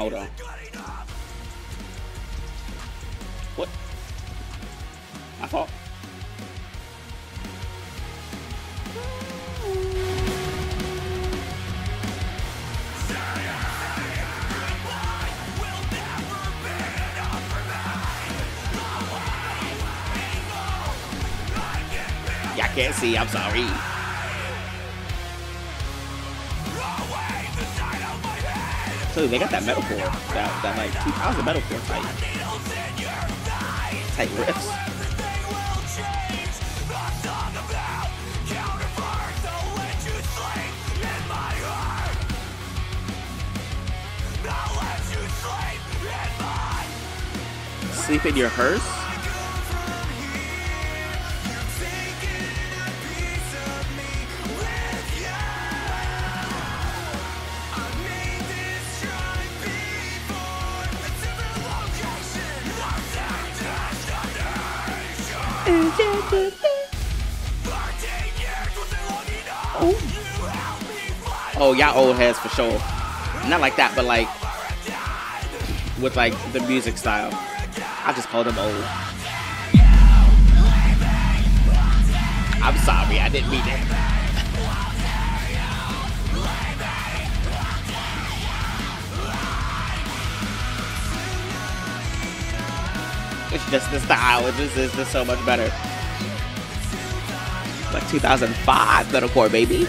Hold on. What? My fault. Y'all can't see, I'm sorry. So they got that metal core, that like 2000 metal core tight riffs. Sleep in your hearse? Oh, y'all old heads for sure. Not like that, but like with like the music style. I just call them old. I'm sorry, I didn't mean that. It's just the style, it's just so much better. Like 2005 metalcore, baby.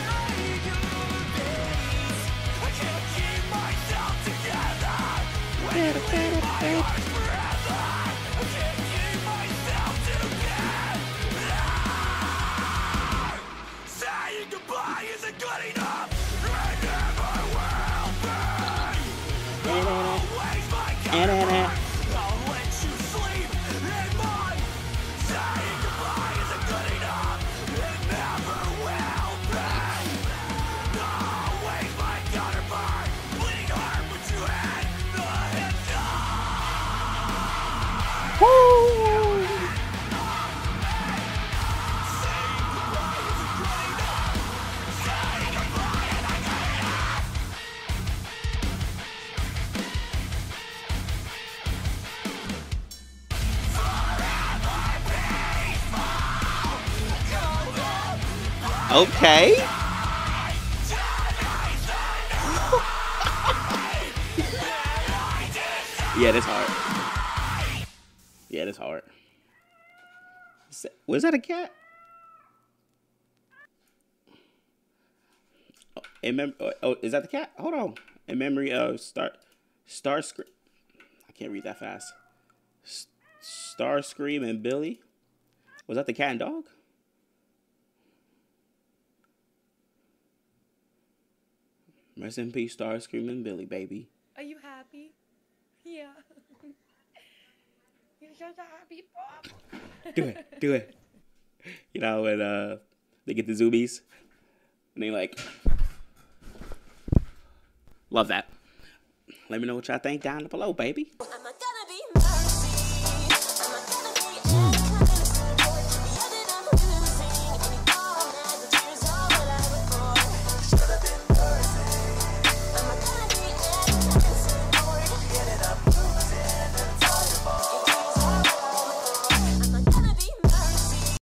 Okay. Yeah, that's hard. Yeah, that's hard. Was that a cat? Oh, is that the cat? Hold on. In memory of Starscream. I can't read that fast. Starscream and Billy. Was that the cat and dog? Rest in peace, Starscream and Billy, baby. Are you happy? Yeah. You're such a happy pop. Do it, do it. You know, when they get the zoomies, and they like, love that. Let me know what y'all think down below, baby.